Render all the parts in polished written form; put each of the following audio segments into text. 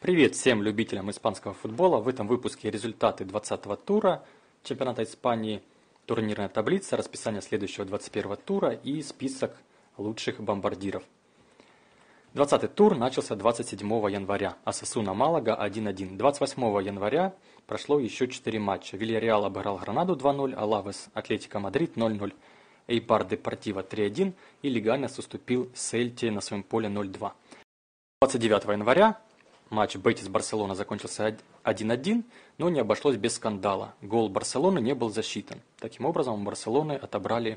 Привет всем любителям испанского футбола! В этом выпуске результаты 20-го тура чемпионата Испании, турнирная таблица, расписание следующего 21-го тура и список лучших бомбардиров. 20-й тур начался 27 января, а Сасуна Малага 1-1. 28 января прошло еще 4 матча. Вильяреал обыграл Гранаду 2-0, Алавес Атлетика Мадрид 0-0, Эйбар Депортиво 3-1 и Лиганес уступил Сельте на своем поле 0-2. 29 января матч Бетис-Барселона закончился 1-1, но не обошлось без скандала. Гол Барселоны не был засчитан. Таким образом, у Барселоны отобрали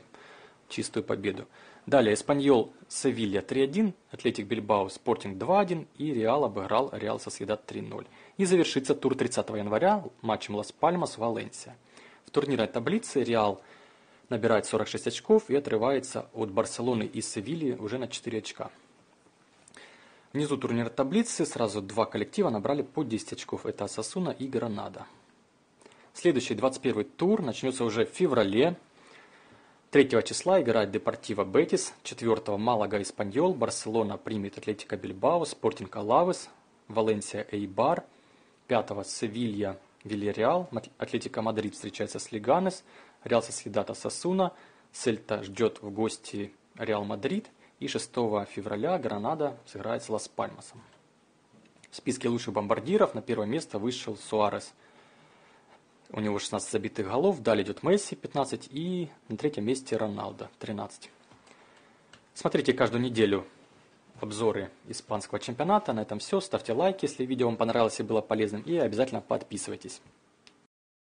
чистую победу. Далее Испаньол Севилья 3-1, Атлетик Бильбао Спортинг 2-1 и Реал обыграл Реал Сосьедад 3-0. И завершится тур 30 января матчем Лас-Пальмас Валенсия. В турнирной таблице Реал набирает 46 очков и отрывается от Барселоны и Севильи уже на 4 очка. Внизу турнира таблицы сразу два коллектива набрали по 10 очков. Это Сасуна и Гранада. Следующий 21-й тур начнется уже в феврале. 3 числа играет Депортиво Бетис, 4 Малага Испаньол, Барселона примет Атлетика Бильбао, Спортинг Алавес, Валенсия Эйбар, 5 Севилья Вильяреал, Атлетика Мадрид встречается с Лиганес, Реал Сосьедад Сасуна, Сельта ждет в гости Реал Мадрид. И 6 февраля Гранада сыграет с Лас-Пальмасом. В списке лучших бомбардиров на первое место вышел Суарес. У него 16 забитых голов. Далее идет Месси 15 и на третьем месте Роналдо 13. Смотрите каждую неделю обзоры испанского чемпионата. На этом все. Ставьте лайки, если видео вам понравилось и было полезным. И обязательно подписывайтесь.